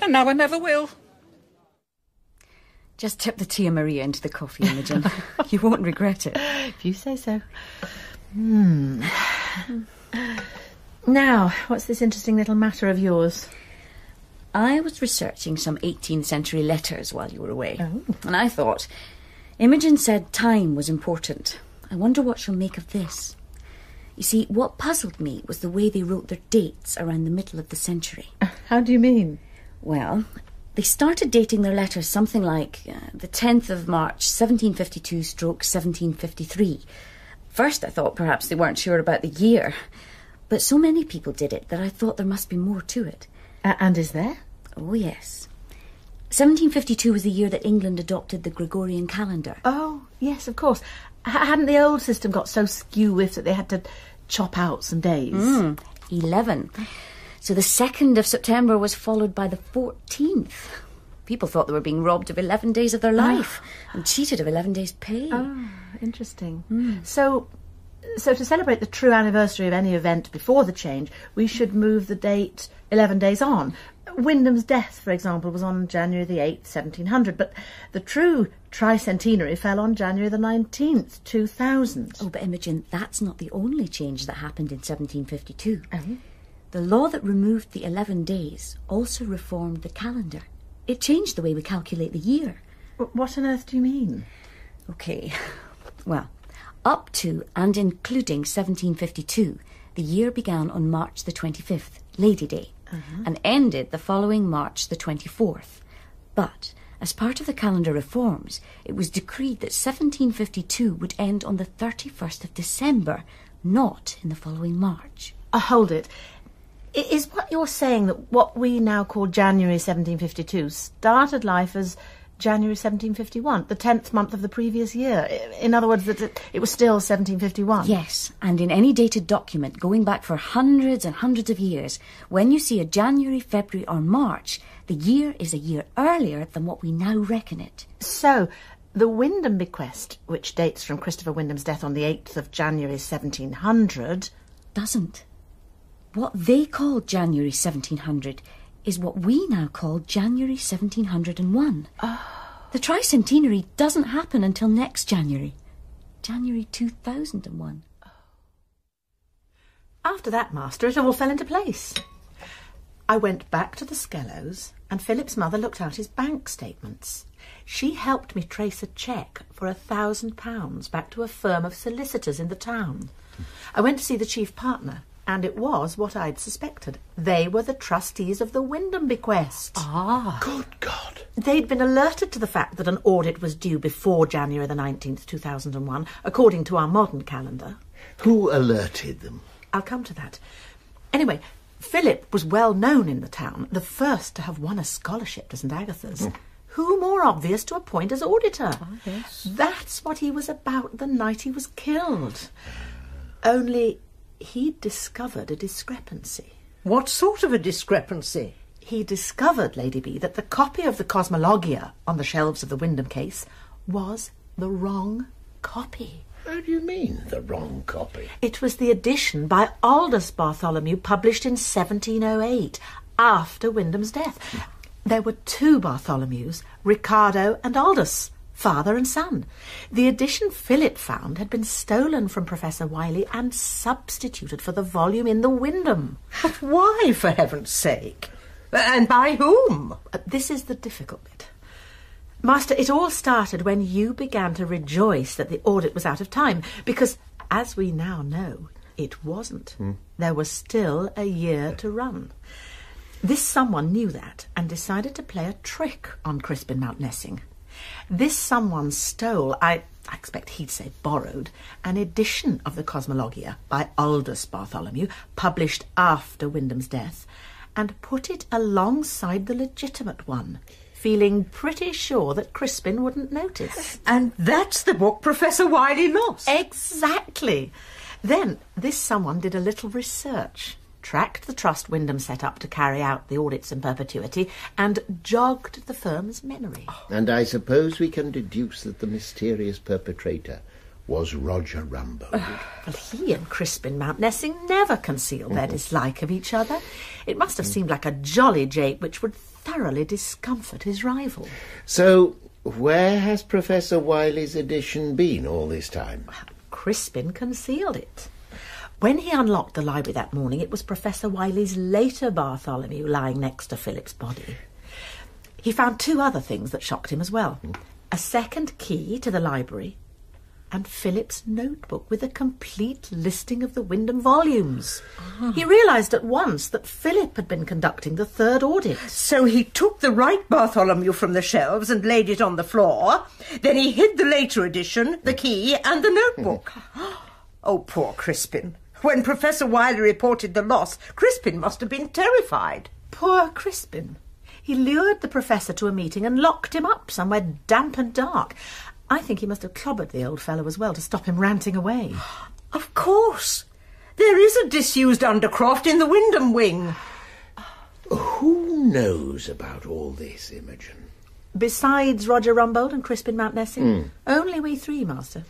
And now I never will. Just tip the Tia Maria into the coffee, Imogen. You won't regret it. If you say so. Hmm. Now, what's this interesting little matter of yours? I was researching some eighteenth century letters while you were away. Oh. And I thought, Imogen said time was important. I wonder what she'll make of this. You see, what puzzled me was the way they wrote their dates around the middle of the century. How do you mean? Well, they started dating their letters something like uh, the tenth of March, seventeen fifty-two stroke seventeen fifty-three. First I thought perhaps they weren't sure about the year, but so many people did it that I thought there must be more to it. Uh, and is there? Oh, yes. seventeen fifty-two was the year that England adopted the Gregorian calendar. Oh, yes, of course. H- hadn't the old system got so skew-whiffed that they had to chop out some days? Mm, eleven. So the second of September was followed by the fourteenth. People thought they were being robbed of eleven days of their life oh. and cheated of eleven days' pay. Oh, interesting. Mm. So, so to celebrate the true anniversary of any event before the change, we should move the date eleven days on. Wyndham's death, for example, was on January the eighth, seventeen hundred, but the true tricentenary fell on January the nineteenth, two thousand. Oh, but Imogen, that's not the only change that happened in seventeen fifty-two. Oh. The law that removed the eleven days also reformed the calendar. It changed the way we calculate the year. What on earth do you mean? OK, well, up to and including seventeen fifty-two, the year began on March the twenty-fifth, Lady Day, uh-huh. and ended the following March the twenty-fourth. But as part of the calendar reforms, it was decreed that seventeen fifty-two would end on the thirty-first of December, not in the following March. Uh, hold it. Is what you're saying that what we now call January seventeen fifty-two started life as January seventeen fifty-one, the tenth month of the previous year? In other words, that it was still seventeen fifty-one? Yes, and in any dated document going back for hundreds and hundreds of years, when you see a January, February or March, the year is a year earlier than what we now reckon it. So, the Wyndham bequest, which dates from Christopher Wyndham's death on the eighth of January seventeen hundred... doesn't. What they called January seventeen hundred is what we now call January seventeen hundred and one. Oh. The tricentenary doesn't happen until next January. January two thousand and one. After that, master, it all fell into place. I went back to the Skellows and Philip's mother looked out his bank statements. She helped me trace a cheque for a thousand pounds back to a firm of solicitors in the town. I went to see the chief partner, and it was what I'd suspected. They were the trustees of the Wyndham bequest. Ah. Good God. They'd been alerted to the fact that an audit was due before January the nineteenth, two thousand and one, according to our modern calendar. Who alerted them? I'll come to that. Anyway, Philip was well known in the town, the first to have won a scholarship to St Agatha's. Mm. Who more obvious to appoint as auditor? Oh, yes. That's what he was about the night he was killed. Only he'd discovered a discrepancy. What sort of a discrepancy? He discovered, Lady B, that the copy of the Cosmologia on the shelves of the Wyndham case was the wrong copy. How do you mean, the wrong copy? It was the edition by Aldous Bartholomew, published in seventeen oh eight, after Wyndham's death. There were two Bartholomews, Ricardo and Aldous, father and son. The edition Philip found had been stolen from Professor Wiley and substituted for the volume in the Wyndham. But why, for heaven's sake? And by whom? This is the difficult bit. Master, it all started when you began to rejoice that the audit was out of time, because, as we now know, it wasn't. Mm. There was still a year to run. This someone knew that and decided to play a trick on Crispin Mountnessing. This someone stole, I, I expect he'd say borrowed, an edition of the Cosmologia by Aldous Bartholomew, published after Wyndham's death, and put it alongside the legitimate one, feeling pretty sure that Crispin wouldn't notice. And that's the book Professor Wiley lost. Exactly. Then this someone did a little research, tracked the trust Wyndham set up to carry out the audits in perpetuity, and jogged the firm's memory. And I suppose we can deduce that the mysterious perpetrator was Roger Rumboldt. Uh, well, he and Crispin Mountnessing never concealed mm-hmm. their dislike of each other. It must have seemed like a jolly jape which would thoroughly discomfort his rival. So, where has Professor Wiley's edition been all this time? Well, Crispin concealed it. When he unlocked the library that morning, it was Professor Wiley's later Bartholomew lying next to Philip's body. He found two other things that shocked him as well. Mm. A second key to the library and Philip's notebook with a complete listing of the Wyndham volumes. Oh. He realised at once that Philip had been conducting the third audit. So he took the right Bartholomew from the shelves and laid it on the floor. Then he hid the later edition, the key and the notebook. Oh, poor Crispin. When Professor Wiley reported the loss, Crispin must have been terrified. Poor Crispin. He lured the professor to a meeting and locked him up somewhere damp and dark. I think he must have clobbered the old fellow as well to stop him ranting away. Of course. There is a disused undercroft in the Wyndham wing. Who knows about all this, Imogen? Besides Roger Rumboldt and Crispin Mountnessing? Mm. Only we three, master.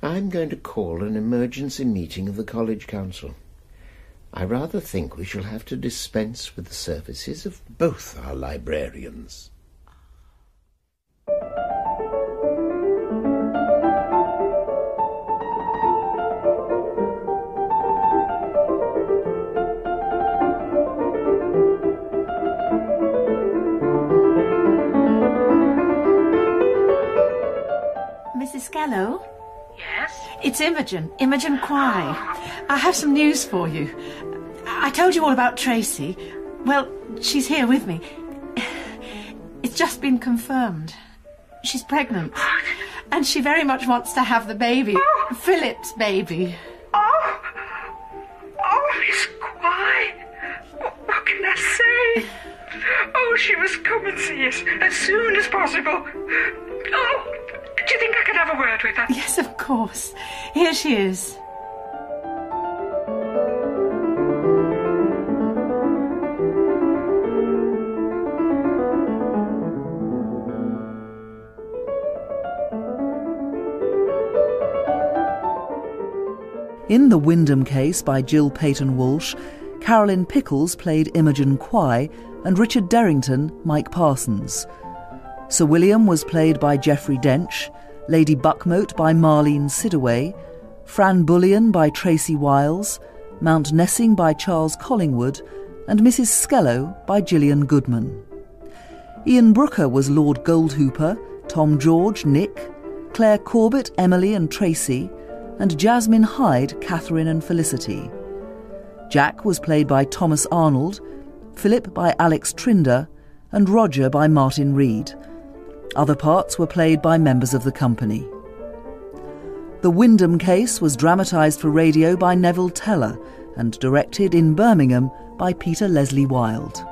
I'm going to call an emergency meeting of the College Council. I rather think we shall have to dispense with the services of both our librarians. Missus Skellow? Yes? It's Imogen, Imogen Quy. I have some news for you. I told you all about Tracy. Well, she's here with me. It's just been confirmed. She's pregnant. And she very much wants to have the baby, oh. Philip's baby. Oh! Oh, Miss Quy! What, what can I say? Oh, she must come and see us as soon as possible. Oh! Do you think I could have a word with her? Yes, of course. Here she is. In The Wyndham Case by Jill Paton Walsh, Carolyn Pickles played Imogen Quy, and Richard Derrington, Mike Parsons. Sir William was played by Jeffery Dench, Lady Buckmote by Marlene Sidaway, Fran Bullion by Tracy Wiles, Mount Nessing by Charles Collingwood, and Missus Skellow by Gillian Goodman. Ian Brooker was Lord Goldhooper, Tom George, Nick, Claire Corbett, Emily and Tracy, and Jasmine Hyde, Catherine and Felicity. Jack was played by Thomas Arnold, Philip by Alex Trinder, and Roger by Martin Reed. Other parts were played by members of the company. The Wyndham Case was dramatised for radio by Neville Teller and directed in Birmingham by Peter Leslie Wilde.